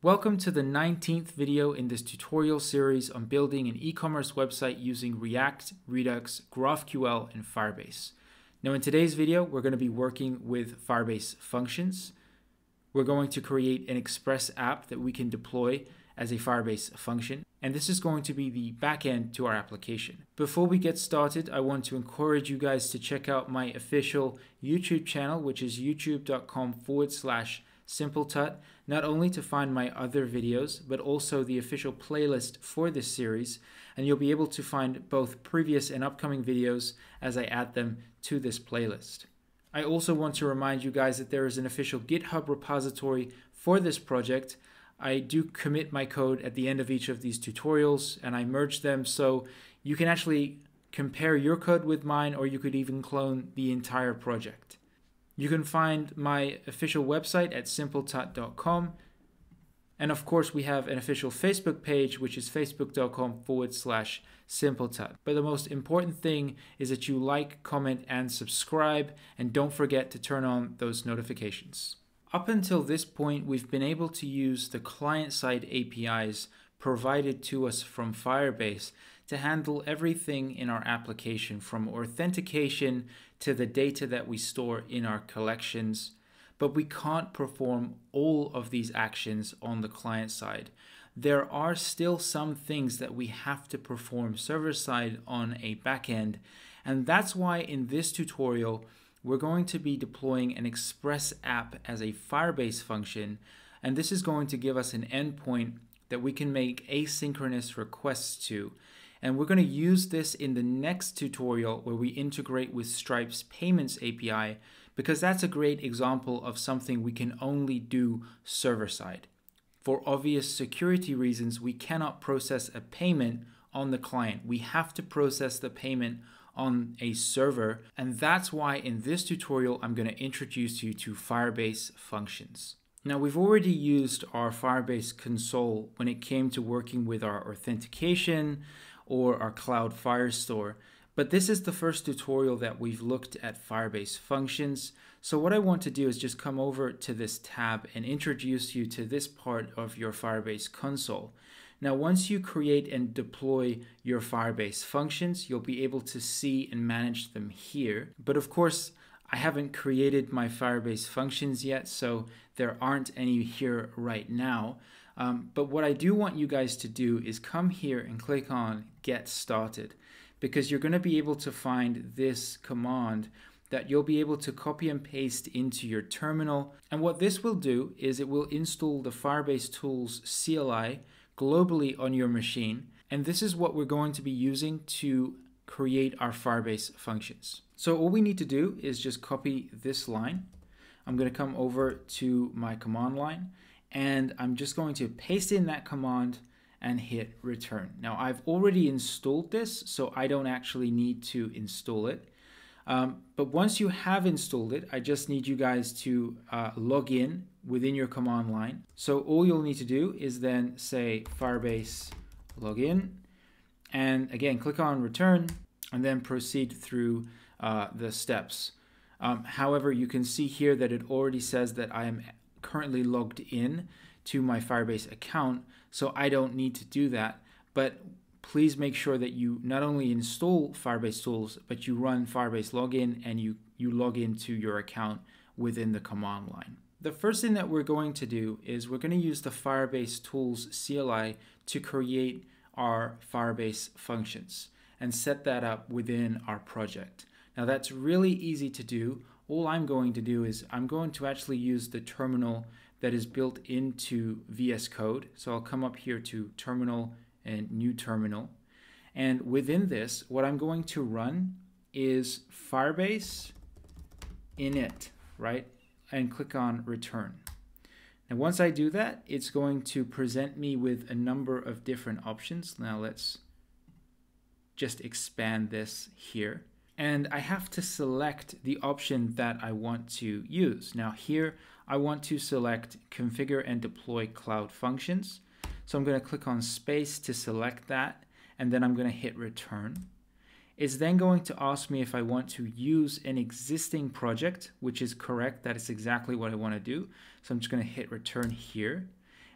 Welcome to the 19th video in this tutorial series on building an e-commerce website using React, Redux, GraphQL, and Firebase. Now in today's video, we're going to be working with Firebase functions. We're going to create an Express app that we can deploy as a Firebase function, and this is going to be the backend to our application. Before we get started, I want to encourage you guys to check out my official YouTube channel, which is youtube.com/simpletut, not only to find my other videos, but also the official playlist for this series, and you'll be able to find both previous and upcoming videos as I add them to this playlist. I also want to remind you guys that there is an official GitHub repository for this project. I do commit my code at the end of each of these tutorials, and I merge them so you can actually compare your code with mine, or you could even clone the entire project. You can find my official website at simpletut.com. And of course, we have an official Facebook page, which is facebook.com/simpletut. But the most important thing is that you like, comment, and subscribe, and don't forget to turn on those notifications. Up until this point, we've been able to use the client-side APIs provided to us from Firebase to handle everything in our application, from authentication to the data that we store in our collections. But we can't perform all of these actions on the client side. There are still some things that we have to perform server-side on a backend, and that's why in this tutorial, we're going to be deploying an Express app as a Firebase function, and this is going to give us an endpoint that we can make asynchronous requests to. And we're going to use this in the next tutorial where we integrate with Stripe's payments API, because that's a great example of something we can only do server-side. For obvious security reasons, we cannot process a payment on the client. We have to process the payment on a server, and that's why in this tutorial I'm going to introduce you to Firebase functions. Now, we've already used our Firebase console when it came to working with our authentication or our Cloud Firestore, but this is the first tutorial that we've looked at Firebase functions. So what I want to do is just come over to this tab and introduce you to this part of your Firebase console. Now, once you create and deploy your Firebase functions, you'll be able to see and manage them here. But of course, I haven't created my Firebase functions yet, so there aren't any here right now. But what I do want you guys to do is come here and click on Get Started, because you're going to be able to find this command that you'll be able to copy and paste into your terminal. And what this will do is it will install the Firebase Tools CLI globally on your machine. And this is what we're going to be using to create our Firebase functions. So all we need to do is just copy this line. I'm going to come over to my command line, and I'm just going to paste in that command and hit return. Now, I've already installed this, so I don't actually need to install it. But once you have installed it, I just need you guys to log in within your command line. So all you'll need to do is then say Firebase login, and again, click on return, and then proceed through the steps. However, you can see here that it already says that I am currently logged in to my Firebase account, so I don't need to do that. But please make sure that you not only install Firebase Tools, but you run Firebase login and you log into your account within the command line. The first thing that we're going to do is we're going to use the Firebase Tools CLI to create our Firebase functions and set that up within our project. Now, that's really easy to do. All I'm going to do is I'm going to actually use the terminal that is built into VS Code. So I'll come up here to Terminal and New Terminal. And within this, what I'm going to run is Firebase init, right? And click on return. Now, once I do that, it's going to present me with a number of different options. Now, let's just expand this here. And I have to select the option that I want to use. Now here, I want to select configure and deploy cloud functions. So I'm going to click on space to select that, and then I'm going to hit return. It's then going to ask me if I want to use an existing project, which is correct. That is exactly what I want to do. So I'm just going to hit return here.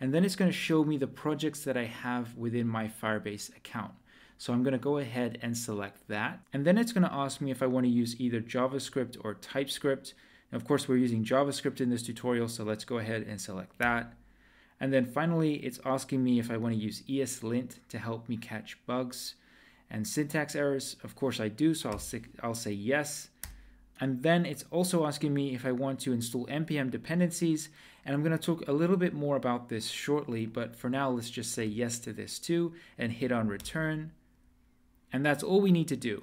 and then it's going to show me the projects that I have within my Firebase account. So I'm going to go ahead and select that, and then it's going to ask me if I want to use either JavaScript or TypeScript. Now, of course, we're using JavaScript in this tutorial, so let's go ahead and select that. And then finally, it's asking me if I want to use ESLint to help me catch bugs and syntax errors. Of course I do, so I'll say yes. And then it's also asking me if I want to install npm dependencies, and I'm going to talk a little bit more about this shortly, but for now let's just say yes to this too and hit on return. And that's all we need to do.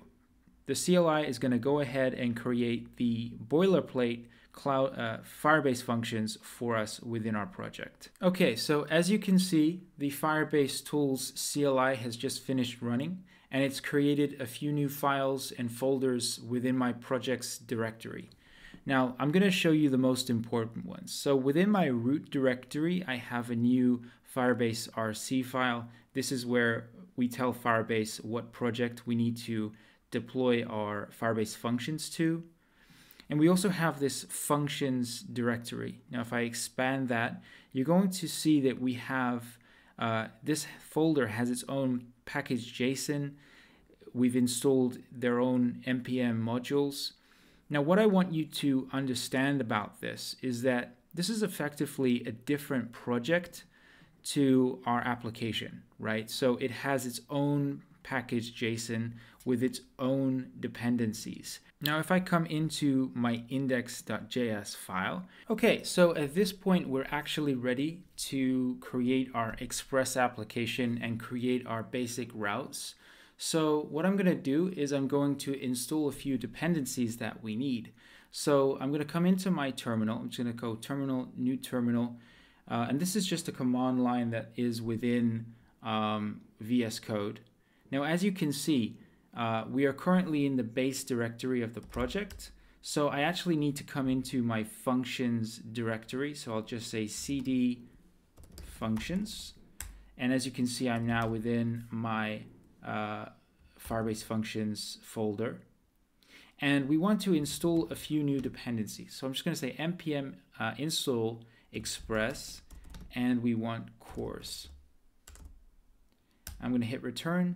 The CLI is going to go ahead and create the boilerplate cloud Firebase functions for us within our project. Okay, so as you can see, the Firebase tools CLI has just finished running, and it's created a few new files and folders within my project's directory. Now, I'm going to show you the most important ones. So within my root directory, I have a new Firebase RC file. This is where we tell Firebase what project we need to deploy our Firebase functions to. And we also have this functions directory. Now, if I expand that, you're going to see that we have this folder has its own package.json. We've installed their own npm modules. Now, what I want you to understand about this is that this is effectively a different project to our application, right? So it has its own package.json with its own dependencies. Now, if I come into my index.js file, okay, so at this point, we're actually ready to create our Express application and create our basic routes. So what I'm going to do is I'm going to install a few dependencies that we need. So I'm going to come into my terminal. I'm just going to go terminal, new terminal. And this is just a command line that is within VS Code. Now, as you can see, we are currently in the base directory of the project. So I actually need to come into my functions directory. So I'll just say cd functions. And as you can see, I'm now within my Firebase functions folder. And we want to install a few new dependencies. So I'm just going to say npm install express, and we want course. I'm going to hit return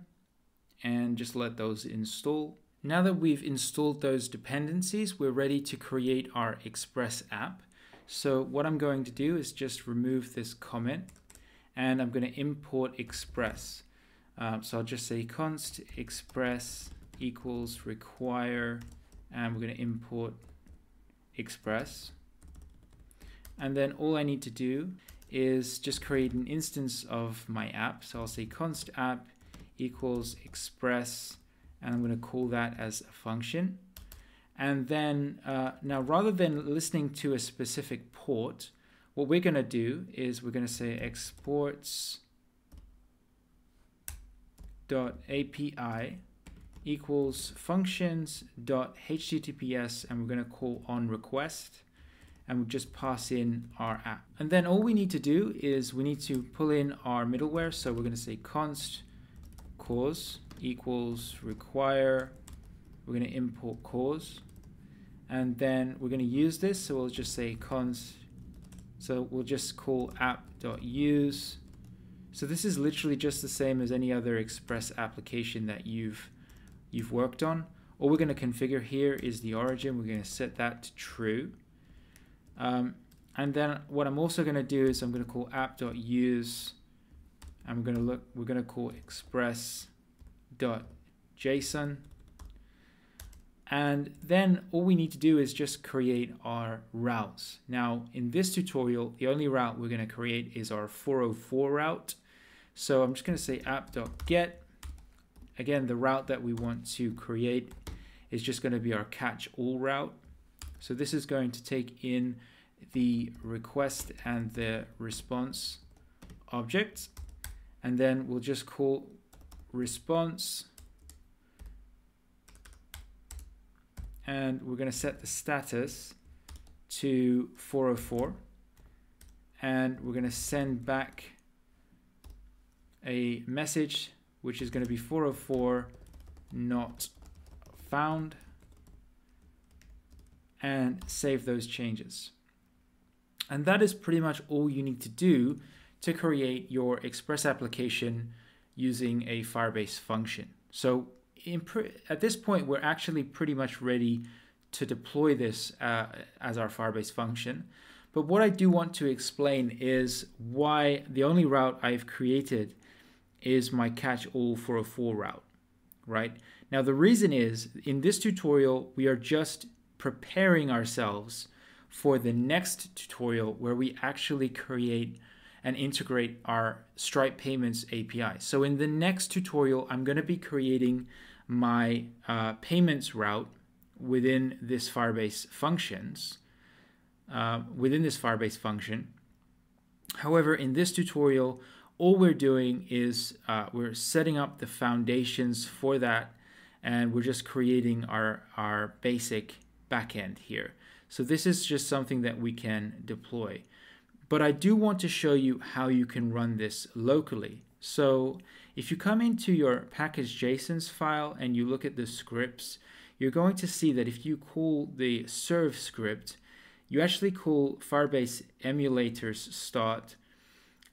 and just let those install. Now that we've installed those dependencies, we're ready to create our Express app. So what I'm going to do is just remove this comment, and I'm going to import Express. So I'll just say const Express equals require, and we're going to import Express. And then all I need to do is just create an instance of my app. So I'll say const app equals express, and I'm going to call that as a function. And then now, rather than listening to a specific port, what we're going to do is we're going to say exports.api equals functions.https, and we're going to call on request, and we'll just pass in our app. And then all we need to do is we need to pull in our middleware. So we're going to say const cause equals require, we're going to import cause, and then we're going to use this. So we'll just say const, so we'll just call app.use. So this is literally just the same as any other Express application that you've worked on. All we're going to configure here is the origin. We're going to set that to true. And then what I'm also going to do is I'm going to call app.use. I'm going to look, we're going to call express.json. And then all we need to do is just create our routes. Now, in this tutorial, the only route we're going to create is our 404 route. So I'm just going to say app.get. Again, the route that we want to create is just going to be our catch all route. So this is going to take in the request and the response objects. And then we'll just call response, and we're going to set the status to 404, and we're going to send back a message which is going to be 404 not found, and save those changes. And that is pretty much all you need to do to create your Express application using a Firebase function. So at this point, we're actually pretty much ready to deploy this as our Firebase function. But what I do want to explain is why the only route I've created is my catch-all 404 route, right? Now, the reason is in this tutorial, we are just preparing ourselves for the next tutorial where we actually create and integrate our Stripe Payments API. So in the next tutorial, I'm going to be creating my payments route within this Firebase functions. However, in this tutorial, all we're doing is we're setting up the foundations for that, and we're just creating our basic backend here. So this is just something that we can deploy. But I do want to show you how you can run this locally. So if you come into your package.json's file and you look at the scripts, you're going to see that if you call the serve script, you actually call Firebase emulators start.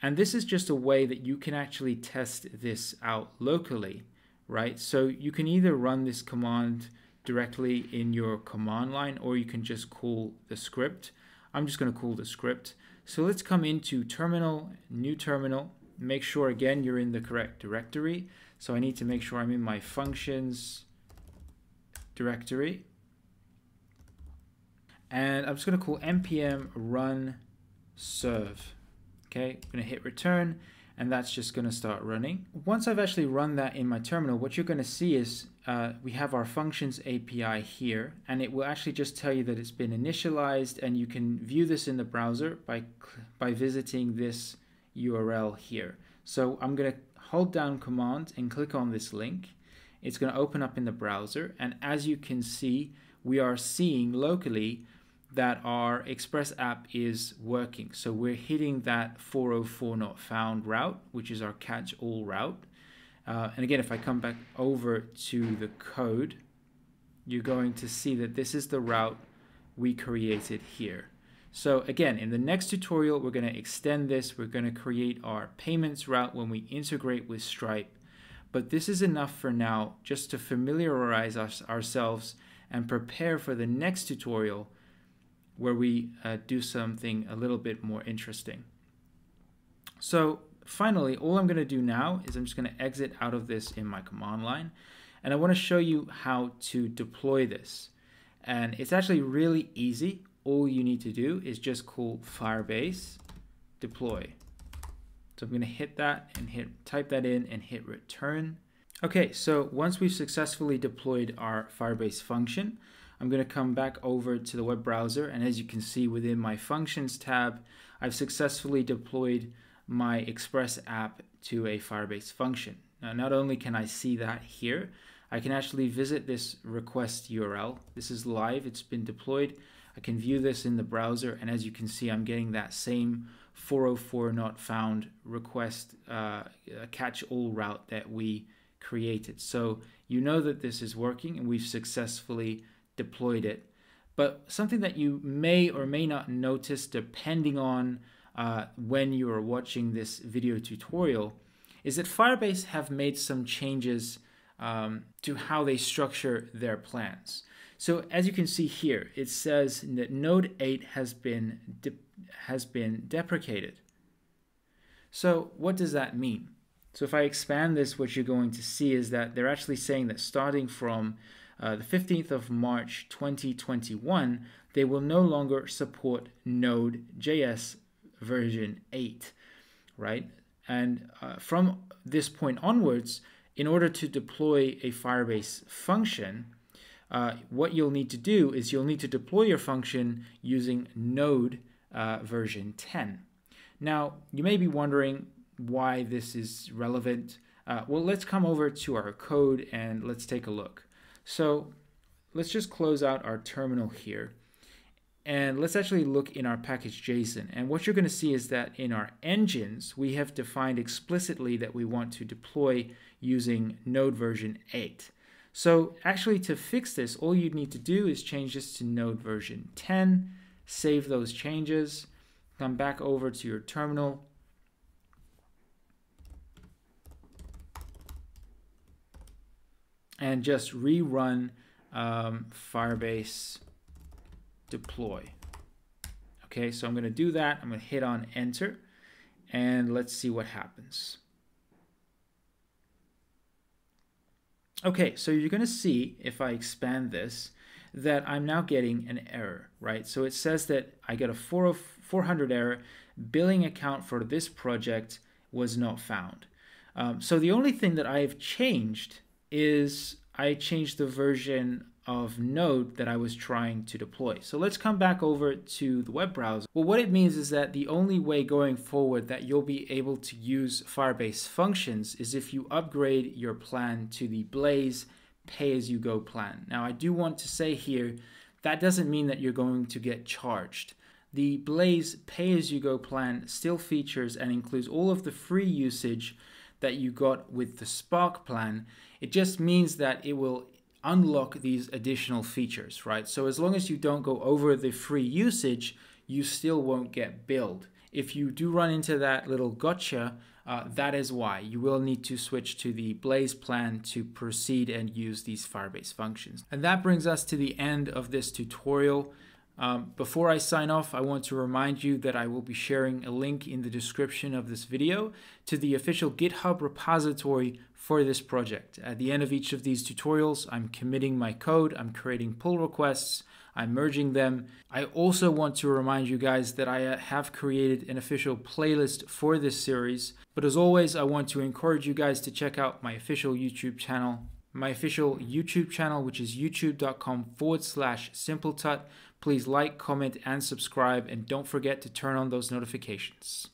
And this is just a way that you can actually test this out locally, right? So you can either run this command directly in your command line, or you can just call the script. I'm just going to call the script. So let's come into terminal, new terminal, make sure again you're in the correct directory. So I need to make sure I'm in my functions directory. And I'm just going to call npm run serve. Okay, I'm going to hit return, and that's just going to start running. Once I've actually run that in my terminal, what you're going to see is we have our functions API here, and it will actually just tell you that it's been initialized, and you can view this in the browser by visiting this URL here. So I'm going to hold down command and click on this link. It's going to open up in the browser, and as you can see, we are seeing locally that our Express app is working. So we're hitting that 404 not found route, which is our catch-all route. And again, if I come back over to the code, you're going to see that this is the route we created here. So again, in the next tutorial, we're going to extend this. We're going to create our payments route when we integrate with Stripe. But this is enough for now, just to familiarize ourselves and prepare for the next tutorial where we do something a little bit more interesting. So finally, all I'm going to do now is I'm just going to exit out of this in my command line, and I want to show you how to deploy this. And it's actually really easy. All you need to do is just call Firebase deploy. So I'm going to hit that and type that in and hit return. Okay, so once we've successfully deployed our Firebase function, I'm going to come back over to the web browser, and as you can see within my functions tab, I've successfully deployed my Express app to a Firebase function. Now, not only can I see that here, I can actually visit this request URL. This is live, it's been deployed. I can view this in the browser, and as you can see, I'm getting that same 404 not found request catch-all route that we created. So you know that this is working, and we've successfully deployed it. But something that you may or may not notice, depending on when you are watching this video tutorial, is that Firebase have made some changes to how they structure their plans. So as you can see here, it says that Node 8 has been deprecated. So what does that mean? So if I expand this, what you're going to see is that they're actually saying that starting from the 15th of March 2021, they will no longer support Node.js version 8, right? And from this point onwards, in order to deploy a Firebase function, what you'll need to do is you'll need to deploy your function using Node version 10. Now, you may be wondering why this is relevant. Well, let's come over to our code and let's take a look. So let's just close out our terminal here, and let's actually look in our package.json. And what you're going to see is that in our engines, we have defined explicitly that we want to deploy using Node version 8. So actually to fix this, all you need to do is change this to Node version 10, save those changes, come back over to your terminal, and just rerun Firebase deploy. Okay, so I'm going to do that. I'm going to hit on enter, and let's see what happens. Okay, so you're going to see, if I expand this, that I'm now getting an error, right? So it says that I got a 400 error, billing account for this project was not found. So the only thing that I've changed is I changed the version of Node that I was trying to deploy. So let's come back over to the web browser. Well, what it means is that the only way going forward that you'll be able to use Firebase functions is if you upgrade your plan to the Blaze pay-as-you-go plan. Now, I do want to say here, that doesn't mean that you're going to get charged. The Blaze pay-as-you-go plan still features and includes all of the free usage that you got with the Spark plan. It just means that it will unlock these additional features, right? So as long as you don't go over the free usage, you still won't get billed. If you do run into that little gotcha, that is why you will need to switch to the Blaze plan to proceed and use these Firebase functions. And that brings us to the end of this tutorial. Before I sign off, I want to remind you that I will be sharing a link in the description of this video to the official GitHub repository for this project. At the end of each of these tutorials, I'm committing my code, I'm creating pull requests, I'm merging them. I also want to remind you guys that I have created an official playlist for this series. But as always, I want to encourage you guys to check out my official YouTube channel. My official YouTube channel, which is youtube.com/simpletut. Please like, comment, and subscribe, and don't forget to turn on those notifications.